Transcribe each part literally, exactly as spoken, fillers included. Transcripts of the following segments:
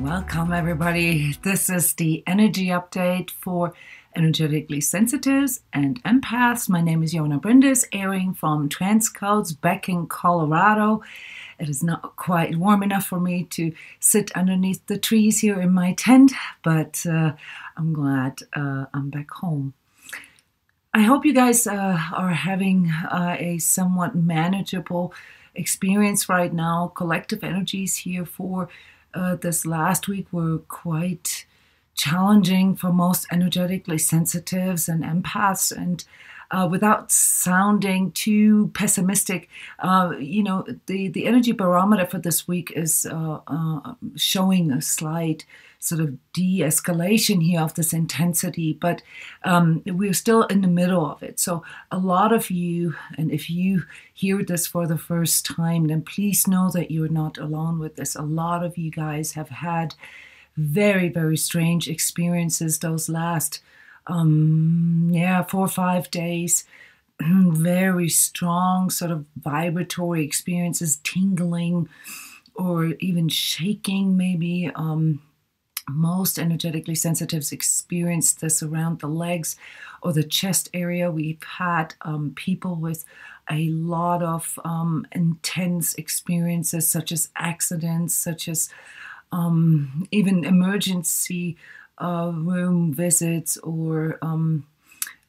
Welcome everybody. This is the energy update for energetically sensitives and empaths. My name is Jona Bryndis, airing from Transcodes back in Colorado. It is not quite warm enough for me to sit underneath the trees here in my tent, but uh, I'm glad uh, I'm back home. I hope you guys uh, are having uh, a somewhat manageable experience right now. Collective energies here for uh, this last week were quite challenging for most energetically sensitives and empaths, and uh, without sounding too pessimistic, uh, you know, the, the energy barometer for this week is uh, uh, showing a slight sort of de-escalation here of this intensity, but um, we're still in the middle of it. So a lot of you, and if you hear this for the first time, then please know that you're not alone with this. A lot of you guys have had very, very strange experiences those last, um, yeah, four or five days. Very strong sort of vibratory experiences, tingling or even shaking maybe. Um, most energetically sensitives experience this around the legs or the chest area. We've had um, people with a lot of um, intense experiences, such as accidents, such as Um, even emergency uh, room visits, or um,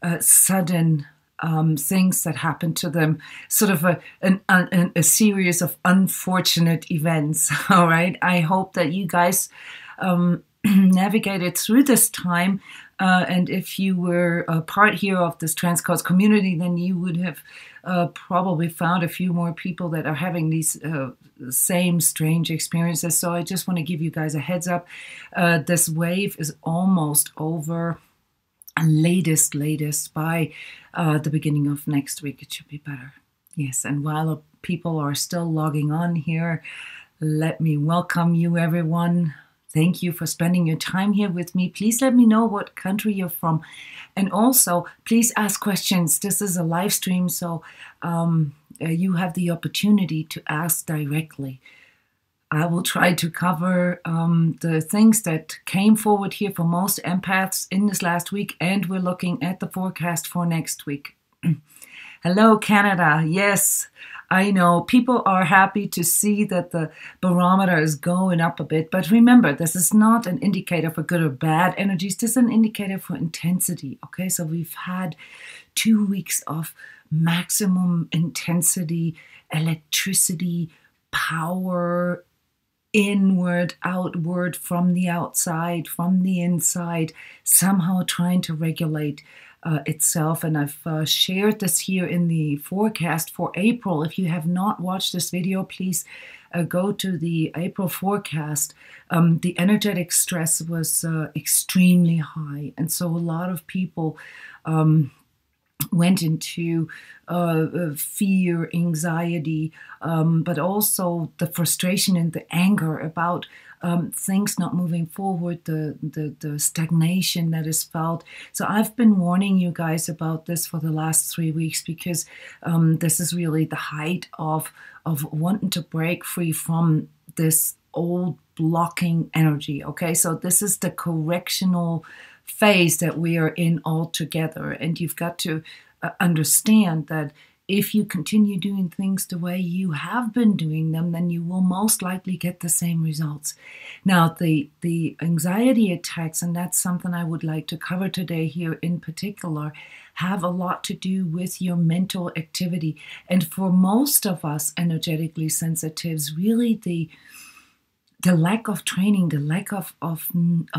uh, sudden um, things that happen to them, sort of a, an, an, a series of unfortunate events, all right? I hope that you guys um, navigated through this time, uh, and if you were a part here of this Transcodes community, then you would have uh, probably found a few more people that are having these uh, same strange experiences. So I just want to give you guys a heads up. Uh, this wave is almost over, and latest, latest by uh, the beginning of next week, it should be better. Yes, and while people are still logging on here, let me welcome you everyone. Thank you for spending your time here with me. Please let me know what country you're from. And also, please ask questions. This is a live stream, so um, you have the opportunity to ask directly. I will try to cover um, the things that came forward here for most empaths in this last week, and we're looking at the forecast for next week. Hello, Canada. Yes, I know people are happy to see that the barometer is going up a bit, but remember, this is not an indicator for good or bad energies. This is an indicator for intensity, okay? So we've had two weeks of maximum intensity, electricity, power, inward, outward, from the outside, from the inside, somehow trying to regulate Uh, itself, and I've uh, shared this here in the forecast for April. If you have not watched this video, please uh, go to the April forecast. Um, the energetic stress was uh, extremely high, and so a lot of people um, went into uh, fear, anxiety, um, but also the frustration and the anger about Um, things not moving forward, the, the, the stagnation that is felt. So I've been warning you guys about this for the last three weeks because um, this is really the height of, of wanting to break free from this old blocking energy, okay? So this is the correctional phase that we are in altogether, and you've got to uh, understand that if you continue doing things the way you have been doing them, then you will most likely get the same results. Now, the, the anxiety attacks, and that's something I would like to cover today here in particular, have a lot to do with your mental activity. And for most of us energetically sensitives, really the the lack of training, the lack of, of,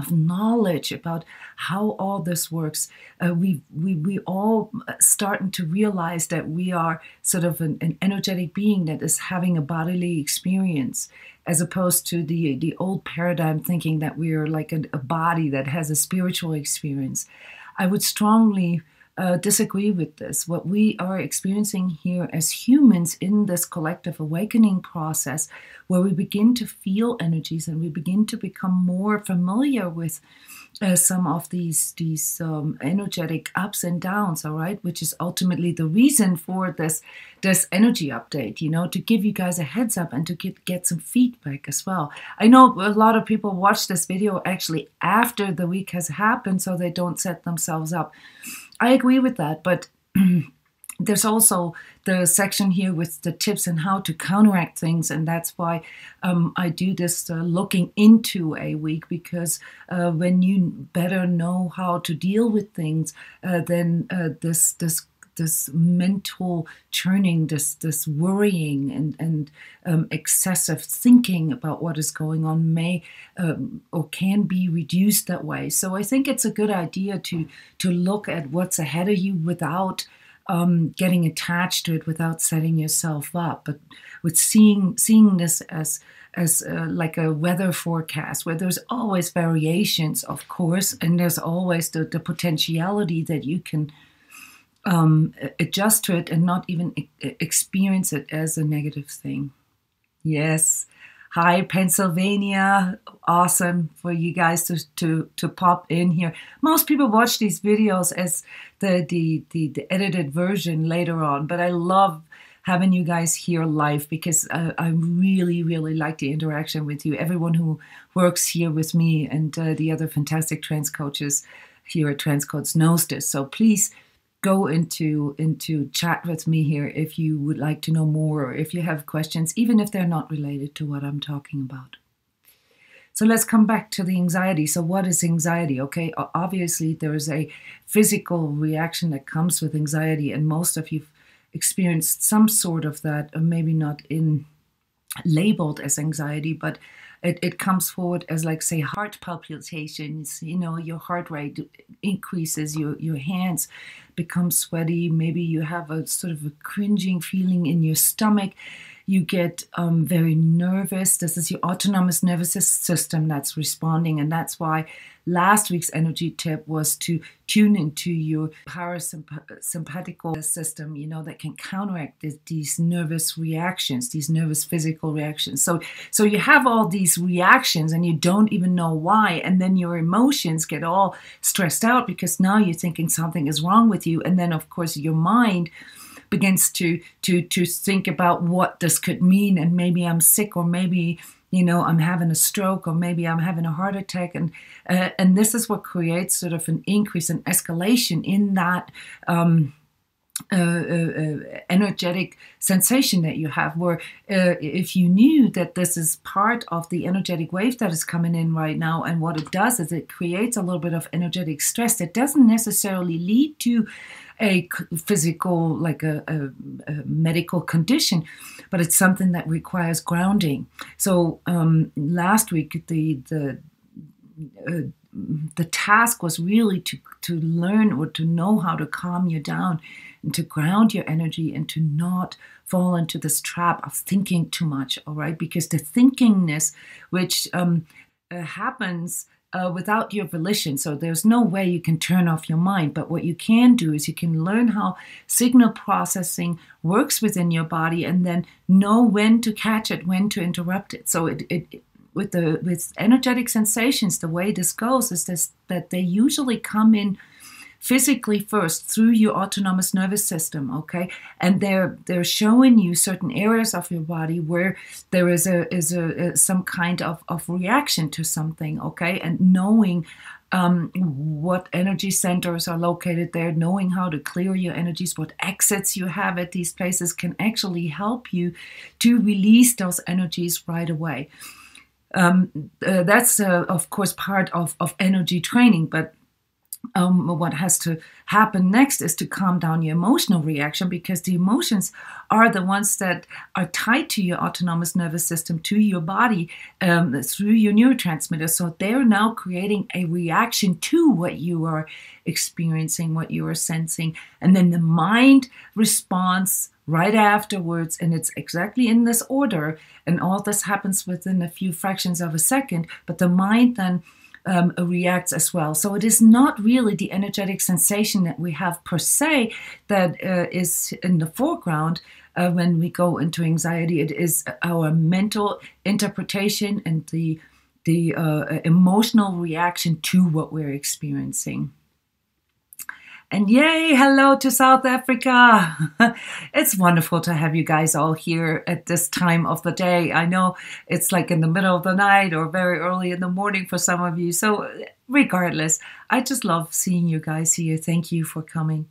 of knowledge about how all this works. Uh, we, we, we all starting to realize that we are sort of an, an energetic being that is having a bodily experience, as opposed to the, the old paradigm thinking that we are like a, a body that has a spiritual experience. I would strongly Uh, disagree with this. What we are experiencing here as humans in this collective awakening process, where we begin to feel energies and we begin to become more familiar with uh, some of these these um, energetic ups and downs, all right, which is ultimately the reason for this this energy update, you know, to give you guys a heads up and to get get some feedback as well. I know a lot of people watch this video actually after the week has happened, so they don't set themselves up. I agree with that, but there's also the section here with the tips and how to counteract things, and that's why um, I do this uh, looking into a week, because uh, when you better know how to deal with things, uh, then uh, this this this mental churning, this this worrying and and um, excessive thinking about what is going on may um, or can be reduced that way. So I think it's a good idea to to look at what's ahead of you without Um, getting attached to it, without setting yourself up, but with seeing seeing this as as uh, like a weather forecast, where there's always variations, of course, and there's always the, the potentiality that you can um, adjust to it and not even e experience it as a negative thing. Yes. Hi, Pennsylvania. Awesome for you guys to, to, to pop in here. Most people watch these videos as the, the, the, the edited version later on, but I love having you guys here live, because uh, I really, really like the interaction with you. Everyone who works here with me and uh, the other fantastic trans coaches here at Transcodes knows this. So please go into, into chat with me here if you would like to know more, or if you have questions, even if they're not related to what I'm talking about. So let's come back to the anxiety. So what is anxiety? Okay, obviously there is a physical reaction that comes with anxiety, and most of you've experienced some sort of that, or maybe not in labeled as anxiety, but It, it comes forward as, like, say, heart palpitations. You know, your heart rate increases, your, your hands become sweaty, maybe you have a sort of a cringing feeling in your stomach, you get um, very nervous. This is your autonomous nervous system that's responding, and that's why last week's energy tip was to tune into your parasympathetic system, you know, that can counteract this, these nervous reactions, these nervous physical reactions. So, so you have all these reactions and you don't even know why, and then your emotions get all stressed out because now you're thinking something is wrong with you, and then, of course, your mind begins to to to think about what this could mean, and maybe I'm sick, or maybe, you know, I'm having a stroke, or maybe I'm having a heart attack, and uh, and this is what creates sort of an increase, an escalation in that um, uh, uh, energetic sensation that you have, where uh, if you knew that this is part of the energetic wave that is coming in right now, and what it does is it creates a little bit of energetic stress that doesn't necessarily lead to a physical, like a, a, a medical condition, but it's something that requires grounding. So um, last week the the uh, the task was really to to learn, or to know how to calm you down and to ground your energy and to not fall into this trap of thinking too much. All right, because the thinkingness, which um, uh, happens Uh, without your volition, so there's no way you can turn off your mind, but what you can do is you can learn how signal processing works within your body, and then know when to catch it, when to interrupt it. So it, it, it with the with energetic sensations, the way this goes is this, that they usually come in physically first through your autonomous nervous system, okay, and they're they're showing you certain areas of your body where there is a is a, a some kind of of reaction to something, okay, and knowing um, what energy centers are located there, knowing how to clear your energies, what exits you have at these places can actually help you to release those energies right away. Um, uh, that's uh, of course part of of energy training, but Um, what has to happen next is to calm down your emotional reaction, because the emotions are the ones that are tied to your autonomous nervous system, to your body, um, through your neurotransmitters. So they're now creating a reaction to what you are experiencing, what you are sensing, and then the mind responds right afterwards, and it's exactly in this order, and all this happens within a few fractions of a second, but the mind then Um, reacts as well. So it is not really the energetic sensation that we have per se that uh, is in the foreground uh, when we go into anxiety. It is our mental interpretation and the the uh, emotional reaction to what we're experiencing. And yay, hello to South Africa. It's wonderful to have you guys all here at this time of the day. I know it's like in the middle of the night or very early in the morning for some of you. So regardless, I just love seeing you guys here. Thank you for coming.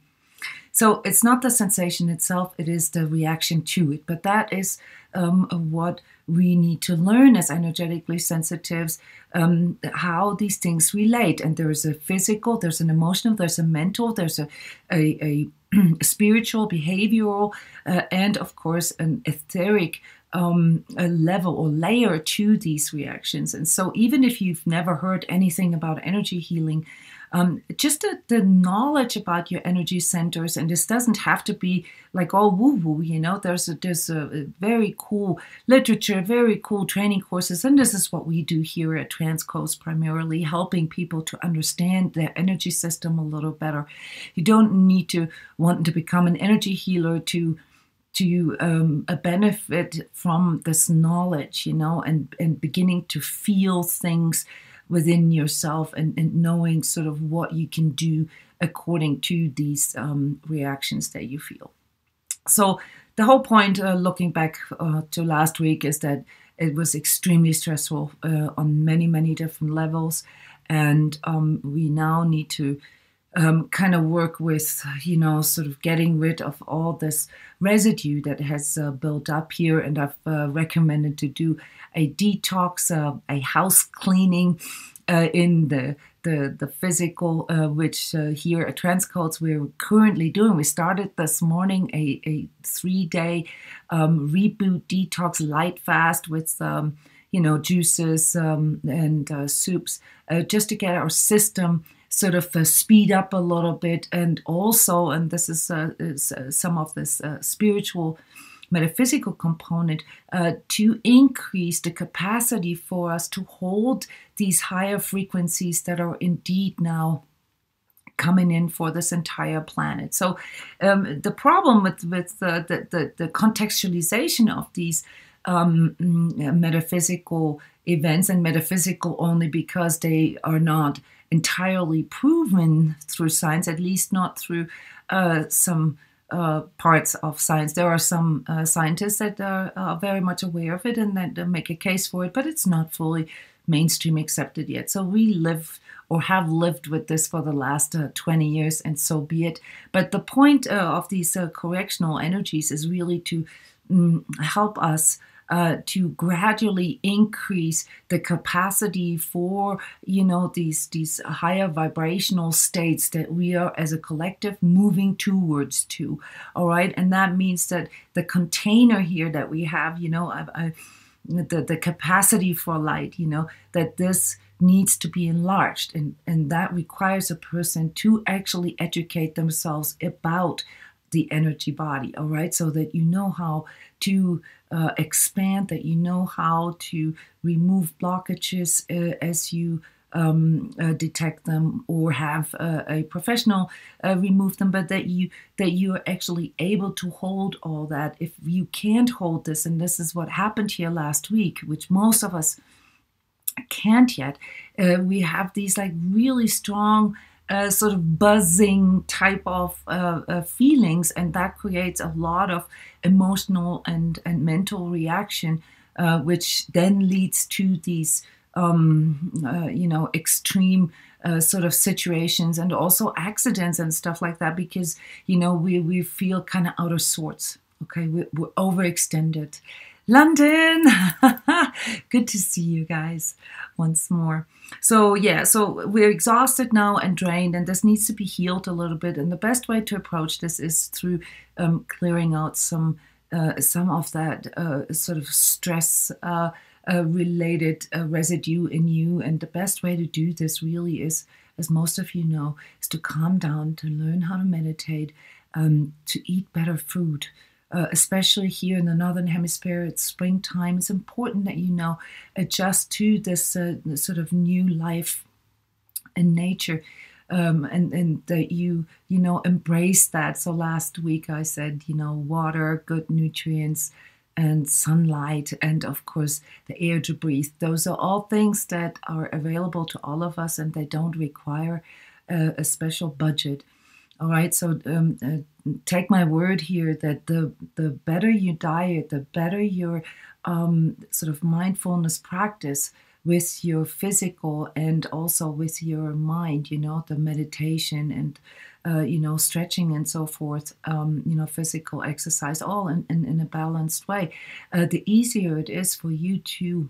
So it's not the sensation itself, it is the reaction to it. But that is um, what we need to learn as energetically sensitives, um, how these things relate. And there is a physical, there's an emotional, there's a mental, there's a, a, a spiritual, behavioral, uh, and of course an etheric um, a level or layer to these reactions. And so even if you've never heard anything about energy healing, Um, just the, the knowledge about your energy centers, and this doesn't have to be like all woo-woo, you know, there's, a, there's a, a very cool literature, very cool training courses, and this is what we do here at Transcodes, primarily helping people to understand their energy system a little better. You don't need to want to become an energy healer to to um, benefit from this knowledge, you know, and, and beginning to feel things within yourself and, and knowing sort of what you can do according to these um, reactions that you feel. So the whole point, uh, looking back uh, to last week, is that it was extremely stressful uh, on many, many different levels. And um, we now need to um, kind of work with, you know, sort of getting rid of all this residue that has uh, built up here. And I've uh, recommended to do a detox, uh, a house cleaning uh, in the the, the physical, uh, which uh, here at Transcodes we're currently doing. We started this morning a, a three-day um, reboot detox light fast with um, you know juices um, and uh, soups, uh, just to get our system sort of uh, speed up a little bit, and also, and this is, uh, is uh, some of this uh, spiritual metaphysical component, uh, to increase the capacity for us to hold these higher frequencies that are indeed now coming in for this entire planet. So um, the problem with, with uh, the, the, the contextualization of these um, metaphysical events, and metaphysical only because they are not entirely proven through science, at least not through uh, some Uh, parts of science. There are some uh, scientists that are, are very much aware of it and that uh, make a case for it, but it's not fully mainstream accepted yet. So we live or have lived with this for the last uh, twenty years, and so be it. But the point uh, of these uh, correctional energies is really to um, help us Uh, to gradually increase the capacity for, you know, these these higher vibrational states that we are as a collective moving towards to, all right? And that means that the container here that we have, you know, I, I, the, the capacity for light, you know, that this needs to be enlarged. And, and that requires a person to actually educate themselves about the energy body, all right? So that you know how to uh, expand, that you know how to remove blockages uh, as you um, uh, detect them, or have uh, a professional uh, remove them, but that you that you are actually able to hold all that. If you can't hold this, and this is what happened here last week, which most of us can't yet, uh, we have these like really strong Uh, sort of buzzing type of uh, uh, feelings, and that creates a lot of emotional and, and mental reaction, uh, which then leads to these, um, uh, you know, extreme uh, sort of situations, and also accidents and stuff like that, because, you know, we, we feel kind of out of sorts, okay? We're, we're overextended. London! Good to see you guys once more. So yeah, so we're exhausted now and drained, and this needs to be healed a little bit. And the best way to approach this is through um, clearing out some uh, some of that uh, sort of stress uh, uh, related uh, residue in you. And the best way to do this really is, as most of you know, is to calm down, to learn how to meditate, um, to eat better food. Uh, especially here in the Northern Hemisphere, it's springtime. It's important that you now adjust to this, uh, this sort of new life in nature, um, and, and that you, you know, embrace that. So last week I said, you know, water, good nutrients, and sunlight and, of course, the air to breathe. Those are all things that are available to all of us, and they don't require a, a special budget. All right, so um, uh, take my word here that the, the better you diet, the better your um, sort of mindfulness practice with your physical and also with your mind, you know, the meditation and, uh, you know, stretching and so forth, um, you know, physical exercise, all in, in, in a balanced way, uh, the easier it is for you to,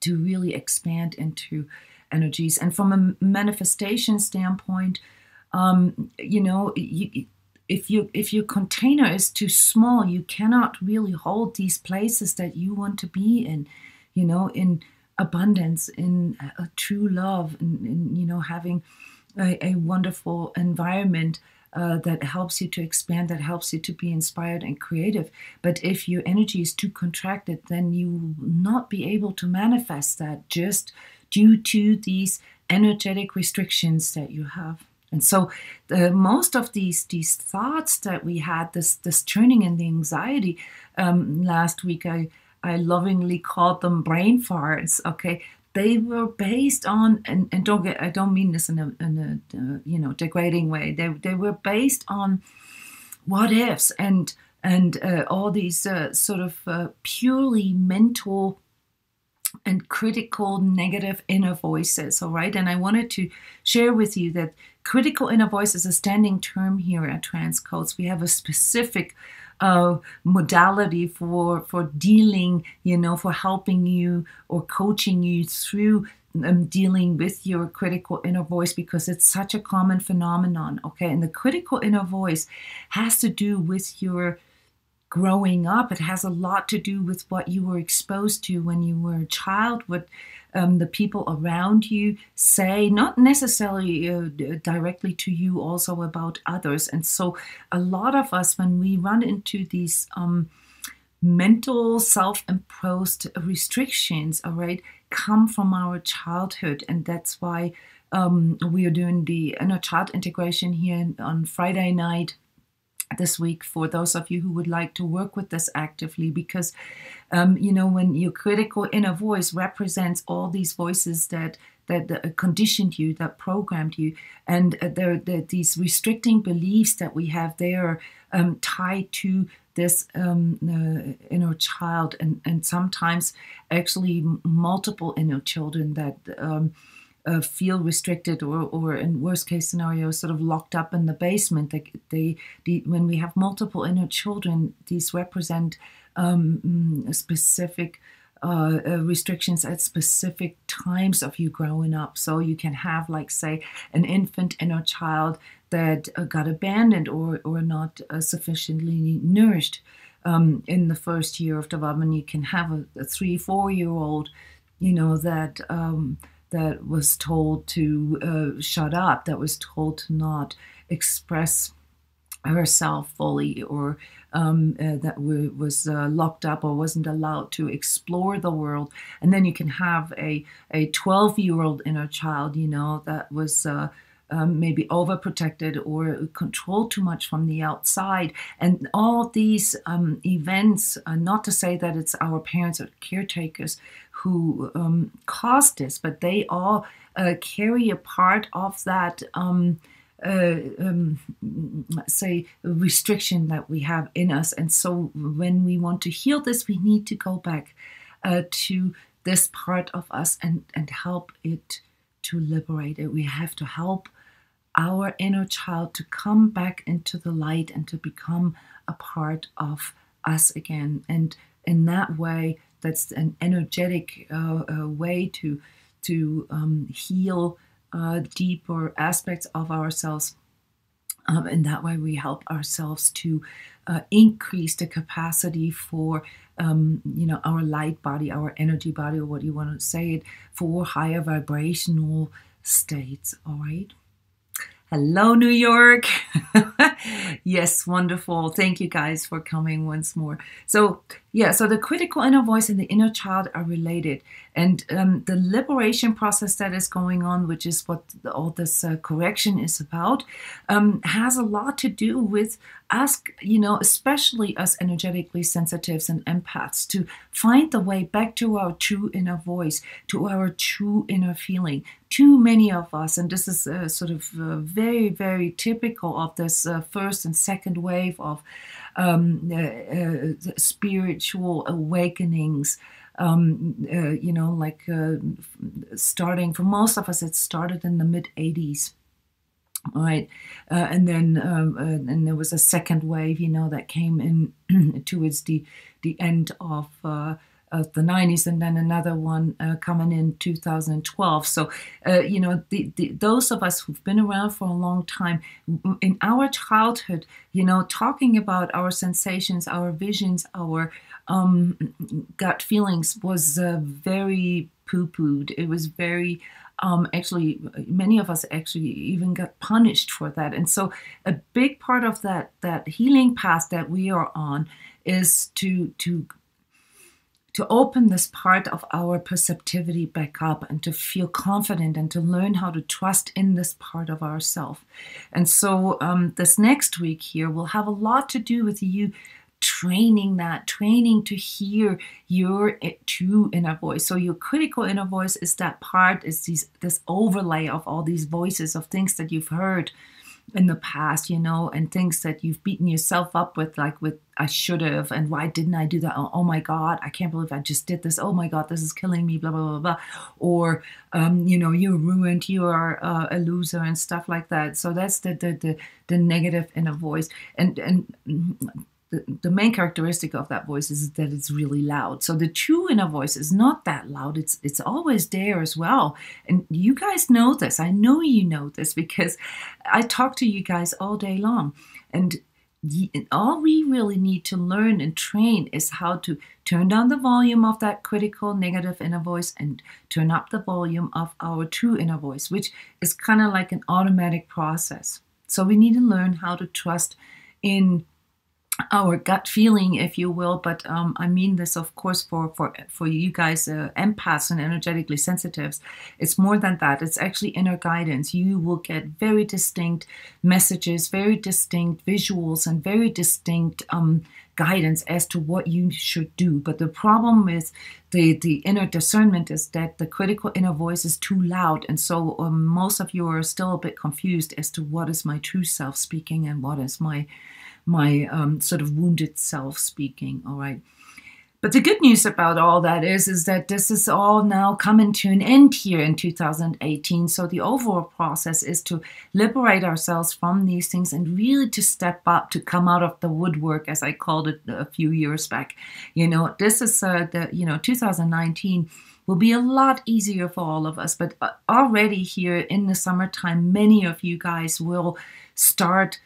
to really expand into energies. And from a manifestation standpoint, um, you know, you, if, you, if your container is too small, you cannot really hold these places that you want to be in, you know, in abundance, in a, a true love, and, and you know, having a, a wonderful environment uh, that helps you to expand, that helps you to be inspired and creative. But if your energy is too contracted, then you will not be able to manifest that, just due to these energetic restrictions that you have. And so uh, most of these these thoughts that we had, this this turning and the anxiety um, last week, I. I lovingly called them brain farts, okay? They were based on, and, and don't get, I don't mean this in a, in a uh, you know, degrading way. They, they were based on what ifs and, and uh, all these uh, sort of uh, purely mental and critical negative inner voices, all right? And I wanted to share with you that critical inner voice is a standing term here at Transcodes. We have a specific Uh, modality for for dealing, you know, for helping you or coaching you through um, dealing with your critical inner voice, because it's such a common phenomenon, okay? And the critical inner voice has to do with your growing up. It has a lot to do with what you were exposed to when you were a child, what um, the people around you say, not necessarily uh, directly to you, also about others. And so a lot of us, when we run into these um, mental self-imposed restrictions, all right, come from our childhood. And that's why um, we are doing the inner child integration here on Friday night this week, for those of you who would like to work with this actively, because um, you know, when your critical inner voice represents all these voices that that, that conditioned you, that programmed you, and uh, they're, they're, these restricting beliefs that we have, they are um, tied to this um, uh, inner child, and and sometimes actually multiple inner children that Um, Uh, feel restricted, or, or in worst case scenario, sort of locked up in the basement. They, they, they when we have multiple inner children, these represent um, specific uh, uh, restrictions at specific times of you growing up. So you can have, like, say, an infant inner child that uh, got abandoned or or not uh, sufficiently nourished um, in the first year of development. You can have a, a three, four-year-old, you know, that. Um, that was told to uh, shut up, that was told to not express herself fully, or um, uh, that was uh, locked up or wasn't allowed to explore the world. And then you can have a, a twelve-year-old inner child, you know, that was uh, um, maybe overprotected or controlled too much from the outside. And all these um, events, uh, not to say that it's our parents or caretakers who um, caused this, but they all uh, carry a part of that, um, uh, um, say, restriction that we have in us. And so when we want to heal this, we need to go back uh, to this part of us and, and help it to liberate it. We have to help our inner child to come back into the light and to become a part of us again. And in that way, that's an energetic uh, uh, way to to um, heal uh, deeper aspects of ourselves. Um, and that way we help ourselves to uh, increase the capacity for, um, you know, our light body, our energy body, or what you want to say it, for higher vibrational states, all right? Hello, New York. Yes, wonderful. Thank you guys for coming once more. So Yeah, so the critical inner voice and the inner child are related. And um, the liberation process that is going on, which is what the, all this uh, correction is about, um, has a lot to do with us, you know, especially us energetically sensitives and empaths, to find the way back to our true inner voice, to our true inner feeling. Too many of us, and this is uh, sort of uh, very, very typical of this uh, first and second wave of um, uh, uh, spiritual awakenings, um, uh, you know, like uh, starting, for most of us, it started in the mid eighties. All right, uh, and then um, uh, and there was a second wave, you know, that came in towards the the end of, uh, of the nineties, and then another one uh, coming in two thousand twelve. So, uh, you know, the, the, those of us who've been around for a long time, in our childhood, you know, talking about our sensations, our visions, our um, gut feelings was uh, very poo-pooed. It was very... Um, actually, many of us actually even got punished for that. And so a big part of that that healing path that we are on is to to to open this part of our perceptivity back up and to feel confident and to learn how to trust in this part of ourself. And so um, this next week here will have a lot to do with you training that, training to hear your true inner voice. So your critical inner voice is that part, is these, this overlay of all these voices of things that you've heard in the past, you know, and things that you've beaten yourself up with, like with, I should have, and why didn't I do that? Oh, oh my God, I can't believe I just did this. Oh my God, this is killing me, blah, blah, blah, blah. Or, um, you know, you're ruined, you are uh, a loser and stuff like that. So that's the, the, the, the negative inner voice. And, and, The, the main characteristic of that voice is that it's really loud. So the true inner voice is not that loud. It's it's always there as well. And you guys know this. I know you know this because I talk to you guys all day long. And, the, and all we really need to learn and train is how to turn down the volume of that critical negative inner voice and turn up the volume of our true inner voice, which is kind of like an automatic process. So we need to learn how to trust in our gut feeling, if you will, but um, I mean this, of course, for for for you guys, uh, empaths and energetically sensitives. It's more than that. It's actually inner guidance. You will get very distinct messages, very distinct visuals, and very distinct um, guidance as to what you should do. But the problem is the the inner discernment is that the critical inner voice is too loud, and so um, most of you are still a bit confused as to what is my true self speaking and what is my my um, sort of wounded self speaking, all right? But the good news about all that is, is that this is all now coming to an end here in two thousand eighteen. So the overall process is to liberate ourselves from these things and really to step up, to come out of the woodwork, as I called it a few years back. You know, this is, uh, the, you know, two thousand nineteen will be a lot easier for all of us. But already here in the summertime, many of you guys will start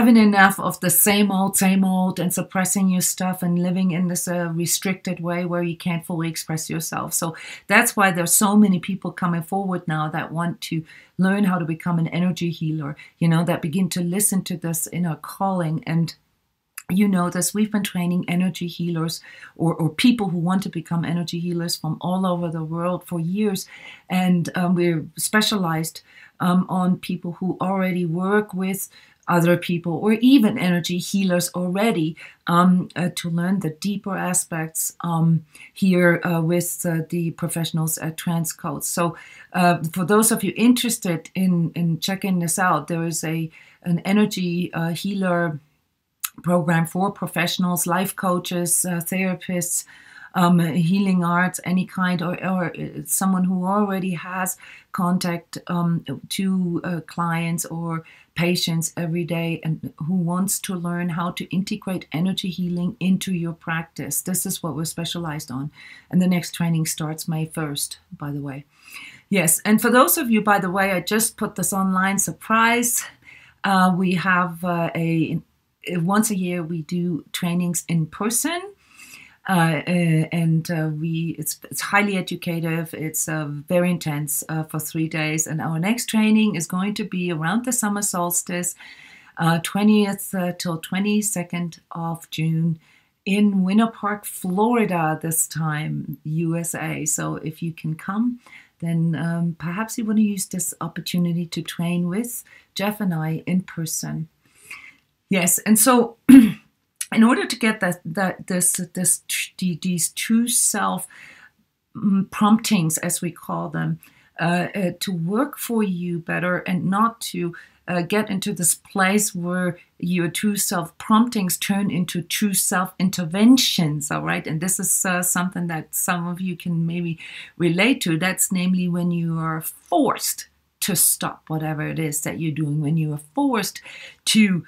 having enough of the same old, same old, and suppressing your stuff and living in this uh, restricted way where you can't fully express yourself. So that's why there's so many people coming forward now that want to learn how to become an energy healer, you know, that begin to listen to this inner calling. And you know this, we've been training energy healers or, or people who want to become energy healers from all over the world for years. And um, we're specialized um, on people who already work with other people or even energy healers already um, uh, to learn the deeper aspects um, here uh, with uh, the professionals at Transcodes. So uh, for those of you interested in, in checking this out, there is a an energy uh, healer program for professionals, life coaches, uh, therapists, Um, healing arts, any kind, or, or someone who already has contact um, to uh, clients or patients every day and who wants to learn how to integrate energy healing into your practice. This is what we're specialized on. And the next training starts May first, by the way. Yes, and for those of you, by the way, I just put this online surprise. Uh, we have uh, a, once a year, we do trainings in person. Uh, and uh, we it's, it's highly educative, it's uh, very intense uh, for three days. And our next training is going to be around the summer solstice, uh, twentieth uh, till twenty-second of June in Winter Park, Florida this time, U S A. So if you can come, then um, perhaps you want to use this opportunity to train with Jeff and I in person. Yes, and so in order to get that, that this this these true self promptings, as we call them, uh, uh, to work for you better, and not to uh, get into this place where your true self promptings turn into true self interventions. All right, and this is uh, something that some of you can maybe relate to. That's namely when you are forced to stop whatever it is that you're doing, when you are forced to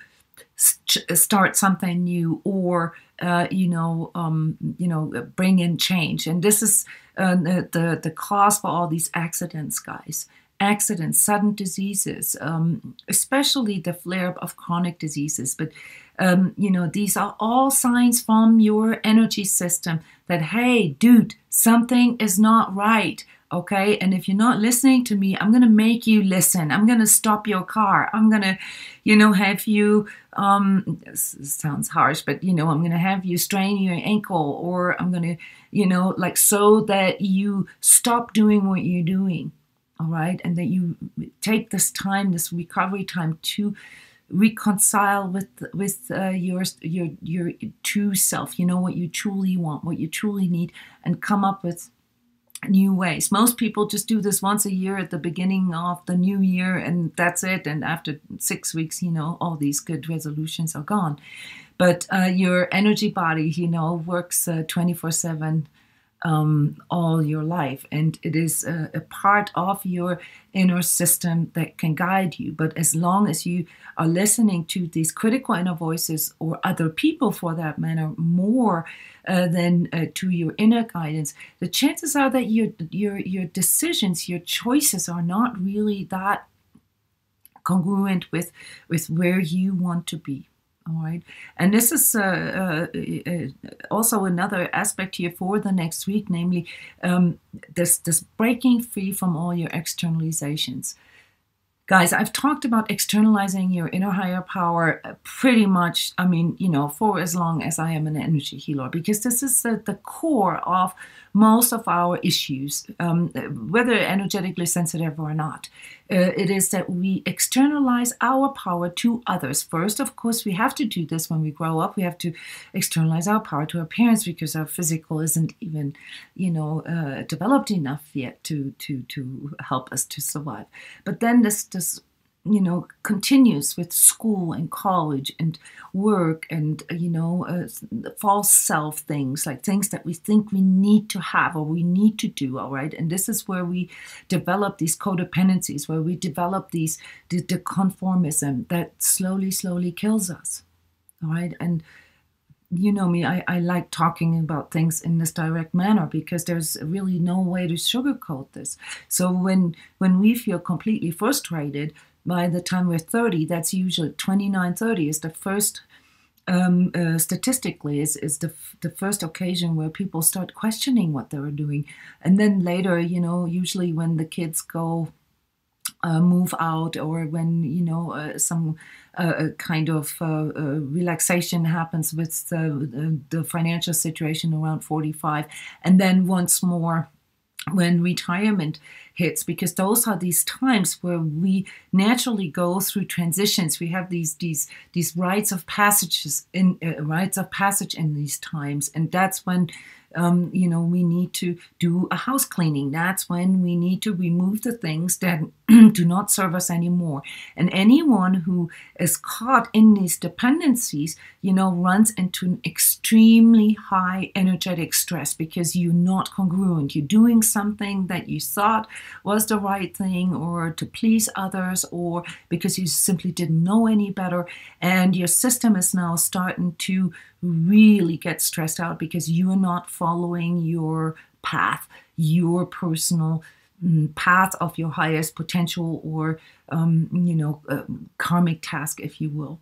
start something new, or uh, you know, um, you know, bring in change. And this is uh, the the cause for all these accidents, guys. Accidents, sudden diseases, um, especially the flare up of chronic diseases. But um, you know, these are all signs from your energy system that, hey, dude, something is not right. Okay, and if you're not listening to me, I'm going to make you listen. I'm going to stop your car. I'm going to, you know, have you, um, this sounds harsh, but, you know, I'm going to have you strain your ankle, or I'm going to, you know, like, so that you stop doing what you're doing, all right? And that you take this time, this recovery time, to reconcile with with uh, your your your true self, you know, what you truly want, what you truly need, and come up with new ways. Most people just do this once a year at the beginning of the new year, and that's it. And after six weeks, you know, all these good resolutions are gone. But uh, your energy body, you know, works uh, twenty-four seven um, all your life. And it is uh, a part of your inner system that can guide you. But as long as you are listening to these critical inner voices, or other people for that matter, more Uh, then uh, to your inner guidance, the chances are that your your your decisions, your choices, are not really that congruent with with where you want to be. All right, and this is uh, uh, uh, also another aspect here for the next week, namely um, this this breaking free from all your externalizations. Guys, I've talked about externalizing your inner higher power pretty much, I mean, you know, for as long as I am an energy healer, because this is the, the core of most of our issues, um, whether energetically sensitive or not. Uh, it is that we externalize our power to others. First, of course, we have to do this when we grow up. We have to externalize our power to our parents, because our physical isn't even, you know, uh, developed enough yet to, to, to help us to survive. But then this, this, you know, continues with school and college and work and, you know, uh, false self things, like things that we think we need to have or we need to do, all right? And this is where we develop these codependencies, where we develop these, the, the conformism that slowly, slowly kills us, all right? And you know me, I, I like talking about things in this direct manner, because there's really no way to sugarcoat this. So when, when we feel completely frustrated, by the time we're thirty, that's usually twenty-nine, thirty is the first, um, uh, statistically, is, is the, the first occasion where people start questioning what they were doing. And then later, you know, usually when the kids go uh, move out, or when, you know, uh, some uh, kind of uh, uh, relaxation happens with the, the financial situation around forty-five. And then once more, when retirement hits, because those are these times where we naturally go through transitions. We have these these these rites of passages in uh, rites of passage in these times, and that's when um, you know, we need to do a house cleaning. That's when we need to remove the things that do not serve us anymore. And anyone who is caught in these dependencies, you know, runs into an extremely high energetic stress, because you're not congruent. You're doing something that you thought was the right thing, or to please others, or because you simply didn't know any better. And your system is now starting to really get stressed out, because you are not following your path, your personal path of your highest potential, or, um, you know, um, karmic task, if you will.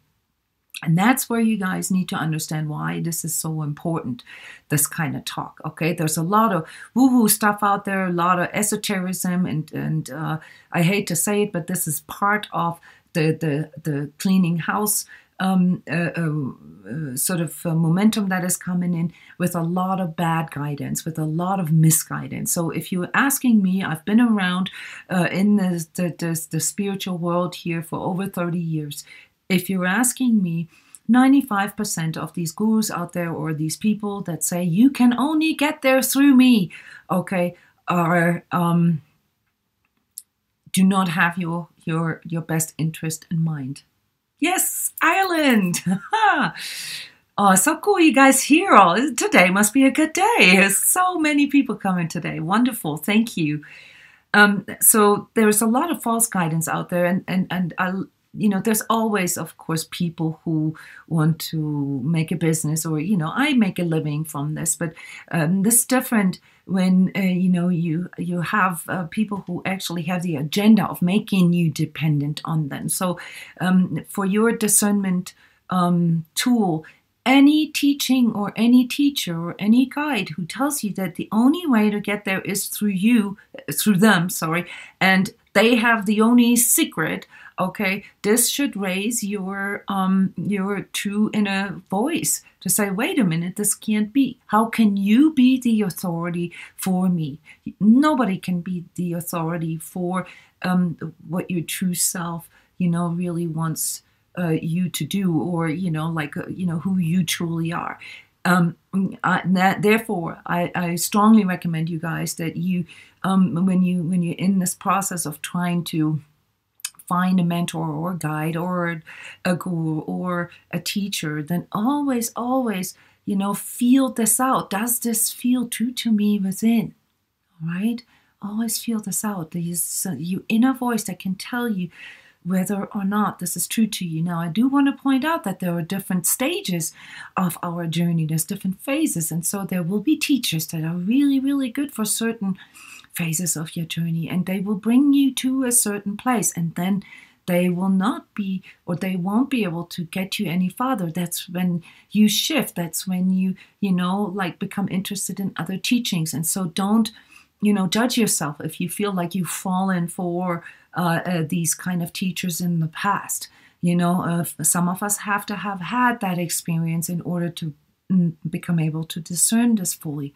And that's where you guys need to understand why this is so important, this kind of talk, okay? There's a lot of woo-woo stuff out there, a lot of esotericism, and, and uh, I hate to say it, but this is part of the, the, the cleaning house um, uh, uh, sort of uh, momentum that is coming in with a lot of bad guidance, with a lot of misguidance. So if you're asking me, I've been around uh, in the, the, the, the spiritual world here for over thirty years. If you're asking me, ninety-five percent of these gurus out there, or these people that say you can only get there through me, okay, are um, do not have your your your best interest in mind. Yes, Ireland. Oh, so cool you guys here all. Today must be a good day. So many people coming today. Wonderful. Thank you. Um, so there's a lot of false guidance out there, and and and I. You know, there's always, of course, people who want to make a business, or, you know, I make a living from this. But um, this is different when, uh, you know, you you have uh, people who actually have the agenda of making you dependent on them. So um, for your discernment um, tool, any teaching or any teacher or any guide who tells you that the only way to get there is through you, through them, sorry, and they have the only secret, okay, this should raise your um, your true inner voice to say, wait a minute, this can't be. How can you be the authority for me? Nobody can be the authority for um, what your true self, you know, really wants uh, you to do, or, you know, like, uh, you know, who you truly are. Um, I, that, therefore, I, I strongly recommend you guys that you, um, when you when you're in this process of trying to find a mentor or a guide or a guru or a teacher, then always, always, you know, feel this out. Does this feel true to me within? All right, always feel this out. There's your inner voice that can tell you whether or not this is true to you. Now, I do want to point out that there are different stages of our journey. There's different phases. And so there will be teachers that are really, really good for certain phases of your journey. And they will bring you to a certain place. And then they will not be, or they won't be able to get you any farther. That's when you shift. That's when you, you know, like become interested in other teachings. And so don't, you know, judge yourself if you feel like you've fallen for Uh, uh, these kind of teachers in the past. You know, uh, some of us have to have had that experience in order to mm, become able to discern this fully.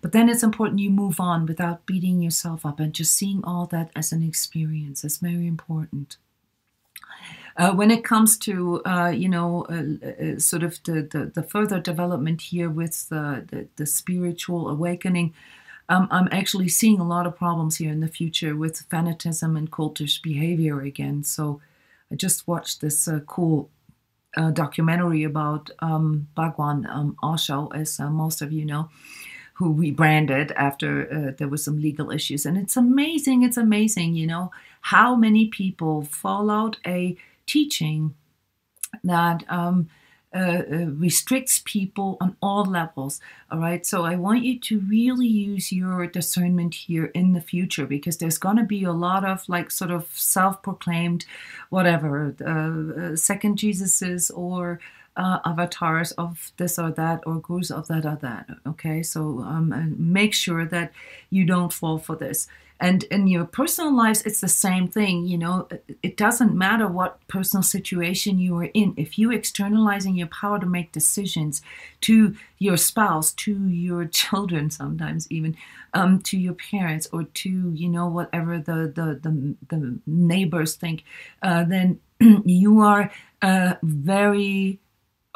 But then it's important you move on without beating yourself up and just seeing all that as an experience. It's very important. Uh, when it comes to, uh, you know, uh, uh, sort of the, the, the further development here with the, the, the spiritual awakening, Um, I'm actually seeing a lot of problems here in the future with fanatism and cultish behavior again. So I just watched this uh, cool uh, documentary about um, Bhagwan, um, Osho, as uh, most of you know, who rebranded after uh, there was some legal issues. And it's amazing, it's amazing, you know, how many people followed a teaching that um, Uh, uh, restricts people on all levels. All right, so I want you to really use your discernment here in the future, because there's going to be a lot of like sort of self-proclaimed whatever uh, uh, second Jesuses or uh, avatars of this or that, or gurus of that or that. Okay, so um, make sure that you don't fall for this. And in your personal lives, it's the same thing, you know. It doesn't matter what personal situation you are in. If you're externalizing your power to make decisions to your spouse, to your children sometimes even, um, to your parents, or to, you know, whatever the, the, the, the neighbors think, uh, then you are uh, very...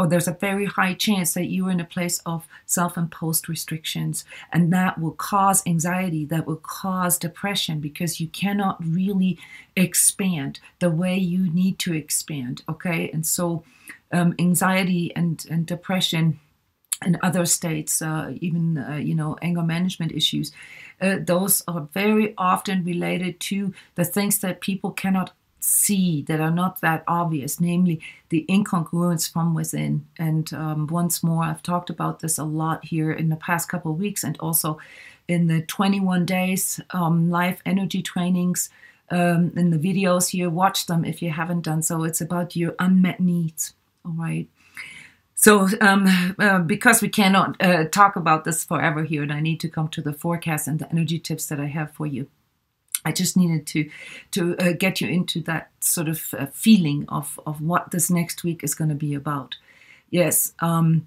or there's a very high chance that you are in a place of self-imposed restrictions, and that will cause anxiety, that will cause depression, because you cannot really expand the way you need to expand, okay? And so um, anxiety and, and depression and other states, uh, even, uh, you know, anger management issues, uh, those are very often related to the things that people cannot see, that are not that obvious, namely the incongruence from within. And um, once more, I've talked about this a lot here in the past couple of weeks, and also in the twenty-one days um, live energy trainings, um, in the videos here. Watch them if you haven't done so. It's about your unmet needs, all right? So um, uh, because we cannot uh, talk about this forever here, and I need to come to the forecast and the energy tips that I have for you. I just needed to to uh, get you into that sort of uh, feeling of, of what this next week is going to be about. Yes, um,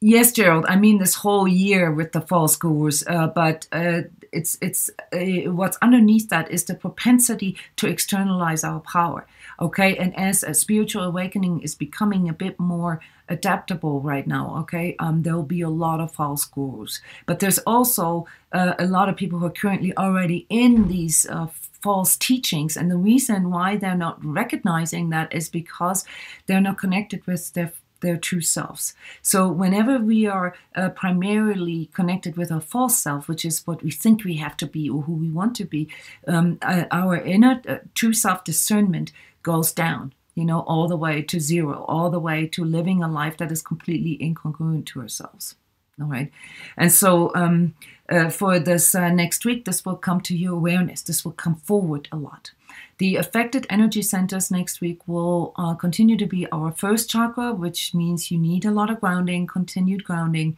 yes, Gerald. I mean this whole year with the false gurus, uh, but uh, it's it's uh, what's underneath that is the propensity to externalize our power. Okay, and as a spiritual awakening is becoming a bit more adaptable right now, okay, um, there will be a lot of false gurus. But there's also uh, a lot of people who are currently already in these uh, false teachings. And the reason why they're not recognizing that is because they're not connected with their their true selves. So whenever we are uh, primarily connected with our false self, which is what we think we have to be or who we want to be, um, uh, our inner uh, true self discernment goes down, you know, all the way to zero, all the way to living a life that is completely incongruent to ourselves. All right. And so um, uh, for this uh, next week, this will come to your awareness. This will come forward a lot. The affected energy centers next week will uh, continue to be our first chakra, which means you need a lot of grounding, continued grounding,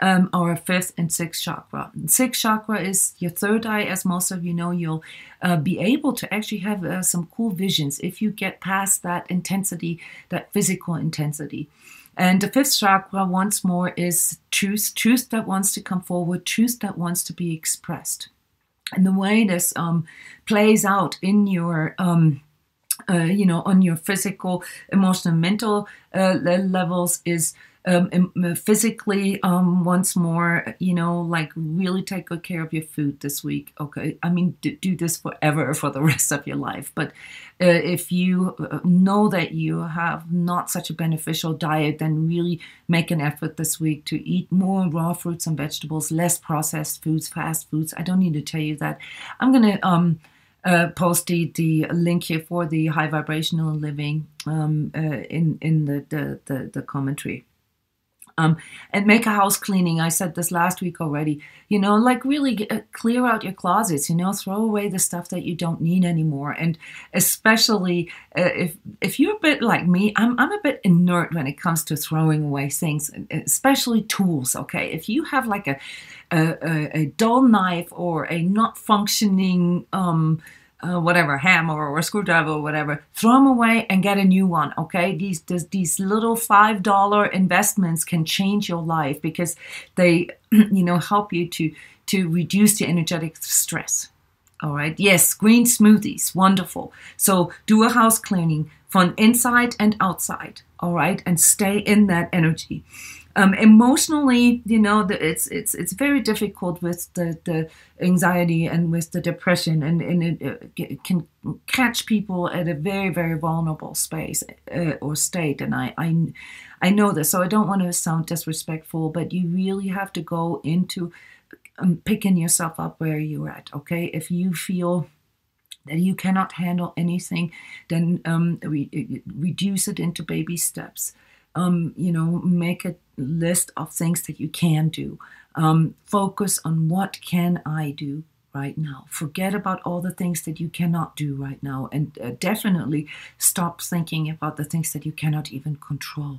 um, our fifth and sixth chakra. And sixth chakra is your third eye. As most of you know, you'll uh, be able to actually have uh, some cool visions if you get past that intensity, that physical intensity. And the fifth chakra, once more, is truth, truth that wants to come forward, truth that wants to be expressed. And the way this um, plays out in your, um, uh, you know, on your physical, emotional, mental uh, levels is um, physically, um, once more, you know, like really take good care of your food this week. Okay, I mean, do, do this forever for the rest of your life. But uh, if you know that you have not such a beneficial diet, then really make an effort this week to eat more raw fruits and vegetables, less processed foods, fast foods. I don't need to tell you that. I'm going to um, uh, post the, the link here for the high vibrational living um, uh, in, in the, the, the, the commentary. Um, and make a house cleaning. I said this last week already, you know, like really get, uh, clear out your closets, you know, throw away the stuff that you don't need anymore. And especially uh, if if you're a bit like me, I'm, I'm a bit inert when it comes to throwing away things, especially tools. Okay, if you have like a, a, a dull knife or a not functioning um, Uh, whatever, hammer or a screwdriver or whatever, throw them away and get a new one, okay? These this, these little five dollar investments can change your life because they, you know, help you to, to reduce the energetic stress, all right? Yes, green smoothies, wonderful. So do a house cleaning from inside and outside, all right? And stay in that energy. Um, emotionally, you know, the, it's it's it's very difficult with the, the anxiety and with the depression, and, and it, it can catch people at a very, very vulnerable space uh, or state. And I, I, I know this, so I don't want to sound disrespectful, but you really have to go into um, picking yourself up where you're at, okay? If you feel that you cannot handle anything, then um, re reduce it into baby steps. Um, you know, make a list of things that you can do. Um, focus on what can I do right now. Forget about all the things that you cannot do right now, and uh, definitely stop thinking about the things that you cannot even control.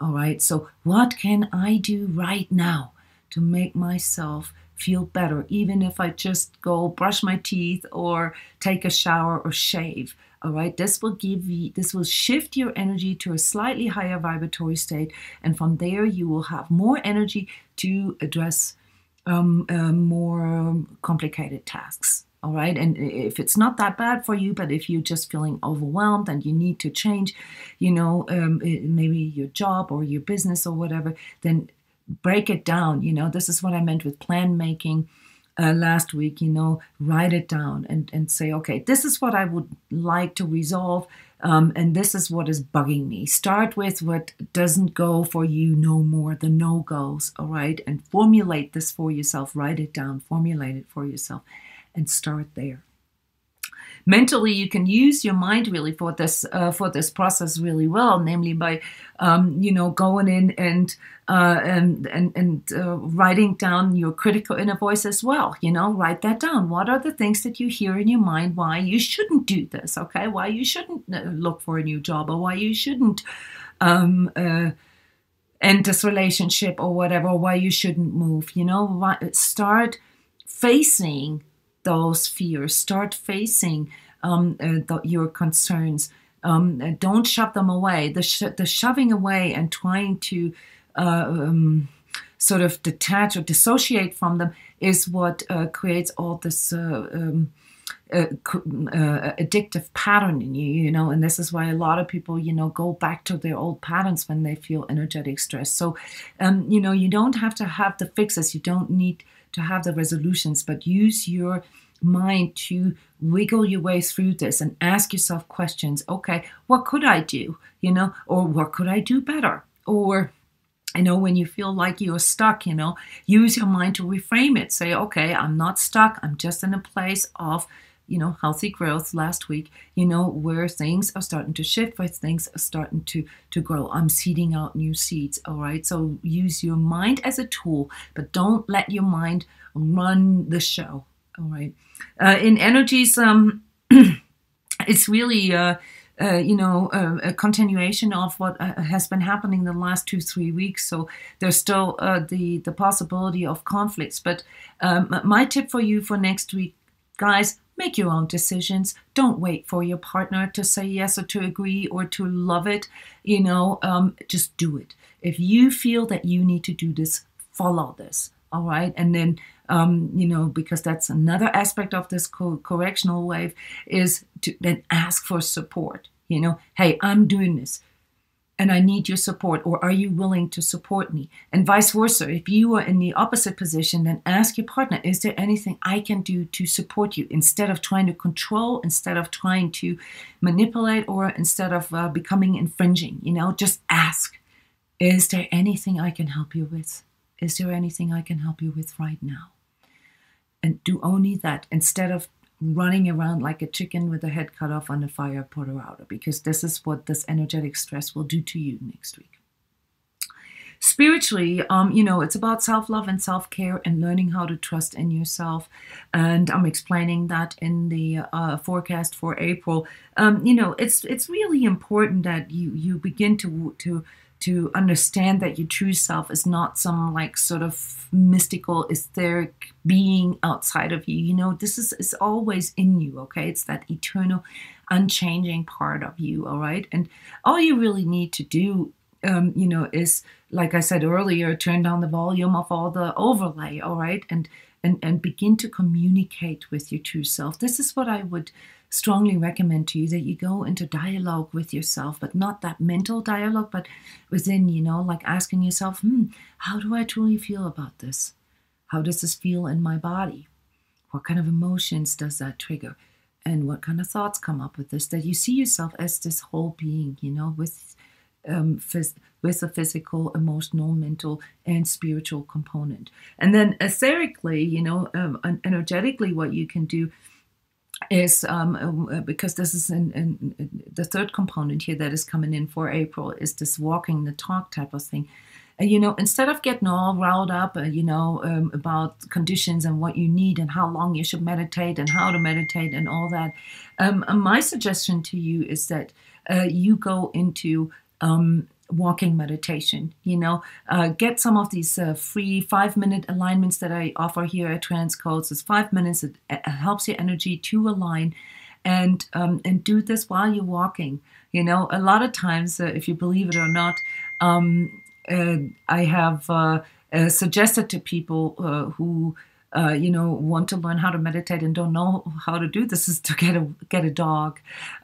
All right, so what can I do right now to make myself feel better, even if I just go brush my teeth or take a shower or shave? All right, this will give you, this will shift your energy to a slightly higher vibratory state, and from there you will have more energy to address um, uh, more complicated tasks. All right, and if it's not that bad for you, but if you're just feeling overwhelmed and you need to change, you know, um, maybe your job or your business or whatever, then break it down. You know, this is what I meant with plan making. Uh, last week, you know, write it down and, and say, okay, this is what I would like to resolve, um, and this is what is bugging me. Start with what doesn't go for you no more, the no-goes, all right? And formulate this for yourself. Write it down, formulate it for yourself, and start there. Mentally, you can use your mind really for this uh, for this process really well, namely by um, you know, going in and uh, and and, and uh, writing down your critical inner voice as well. You know, write that down. What are the things that you hear in your mind? Why you shouldn't do this? Okay, why you shouldn't look for a new job, or why you shouldn't um, uh, end this relationship, or whatever. Or why you shouldn't move? You know, why, start facing those fears. Start facing um, uh, the, your concerns. Um, don't shove them away. The, sh the shoving away and trying to uh, um, sort of detach or dissociate from them is what uh, creates all this uh, um, uh, uh, addictive pattern in you, you know, and this is why a lot of people, you know, go back to their old patterns when they feel energetic stress. So, um, you know, you don't have to have the fixes. You don't need to have the resolutions, but use your mind to wiggle your way through this and ask yourself questions. Okay, what could I do? You know, or what could I do better? Or, you know, when you feel like you're stuck, you know, use your mind to reframe it. Say, okay, I'm not stuck. I'm just in a place of, you know, healthy growth last week, you know, where things are starting to shift, where things are starting to, to grow. I'm seeding out new seeds, all right? So use your mind as a tool, but don't let your mind run the show, all right? Uh, in energies, um, it's really, uh, uh, you know, uh, a continuation of what uh, has been happening the last two, three weeks. So there's still uh, the, the possibility of conflicts. But um, my tip for you for next week, guys, make your own decisions. Don't wait for your partner to say yes or to agree or to love it. You know, um, just do it. If you feel that you need to do this, follow this. All right. And then, um, you know, because that's another aspect of this co correctional wave is to then ask for support. You know, hey, I'm doing this and I need your support, or are you willing to support me? And vice versa, if you are in the opposite position, then ask your partner, is there anything I can do to support you? Instead of trying to control, instead of trying to manipulate, or instead of uh, becoming infringing, you know, just ask, is there anything I can help you with? Is there anything I can help you with right now? And do only that instead of running around like a chicken with the head cut off on the fire, put her out, because this is what this energetic stress will do to you next week. Spiritually, um, you know, it's about self-love and self-care and learning how to trust in yourself. And I'm explaining that in the uh, forecast for April. Um, you know, it's it's really important that you you begin to to. to understand that your true self is not some like sort of mystical, etheric being outside of you. You know, this is, is always in you, okay? It's that eternal, unchanging part of you, all right? And all you really need to do, um, you know, is, like I said earlier, turn down the volume of all the overlay, all right? And, and, and begin to communicate with your true self. This is what I would strongly recommend to you, that you go into dialogue with yourself, but not that mental dialogue, but within, you know, like asking yourself, hmm, how do I truly feel about this? How does this feel in my body? What kind of emotions does that trigger? And what kind of thoughts come up with this? That you see yourself as this whole being, you know, with um, phys with a physical, emotional, mental, and spiritual component. And then etherically, you know, um, energetically, what you can do is um, because this is in, in, in the third component here that is coming in for April is this walking the talk type of thing. And, you know, instead of getting all riled up, uh, you know, um, about conditions and what you need and how long you should meditate and how to meditate and all that, um, my suggestion to you is that uh, you go into um, walking meditation, you know, uh, get some of these uh, free five minute alignments that I offer here at Transcodes. It's five minutes. It helps your energy to align, and um, and do this while you're walking. You know, a lot of times, uh, if you believe it or not, um, uh, I have uh, uh, suggested to people uh, who, Uh, you know, want to learn how to meditate and don't know how to do this is to get a get a dog,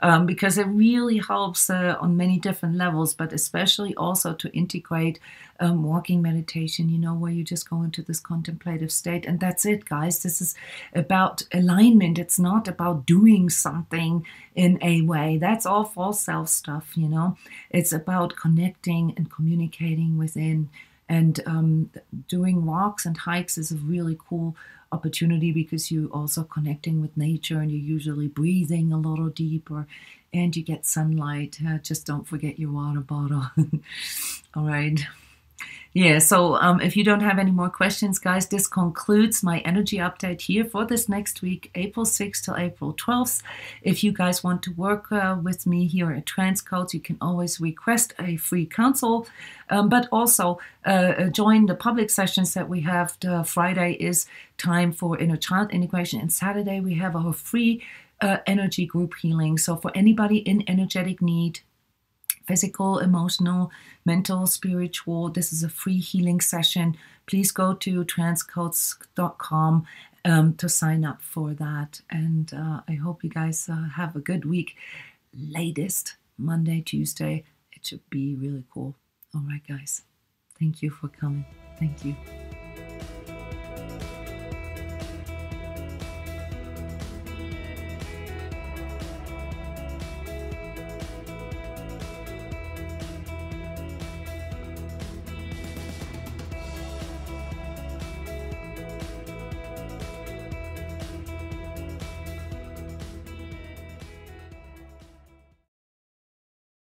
um, because it really helps uh, on many different levels, but especially also to integrate um, walking meditation, you know, where you just go into this contemplative state. And that's it, guys. This is about alignment. It's not about doing something in a way. That's all false self stuff, you know. It's about connecting and communicating within. And um, doing walks and hikes is a really cool opportunity because you're also connecting with nature and you're usually breathing a little deeper and you get sunlight. Uh, just don't forget your water bottle. All right. Yeah, so um, if you don't have any more questions, guys, this concludes my energy update here for this next week, April sixth till April twelfth. If you guys want to work uh, with me here at Transcodes, you can always request a free consult, um, but also uh, join the public sessions that we have. The Friday is time for inner child integration, and Saturday we have our free uh, energy group healing. So for anybody in energetic need, physical, emotional, mental, spiritual. This is a free healing session. Please go to transcodes dot com um, to sign up for that. And uh, I hope you guys uh, have a good week. Latest Monday, Tuesday. It should be really cool. All right, guys. Thank you for coming. Thank you.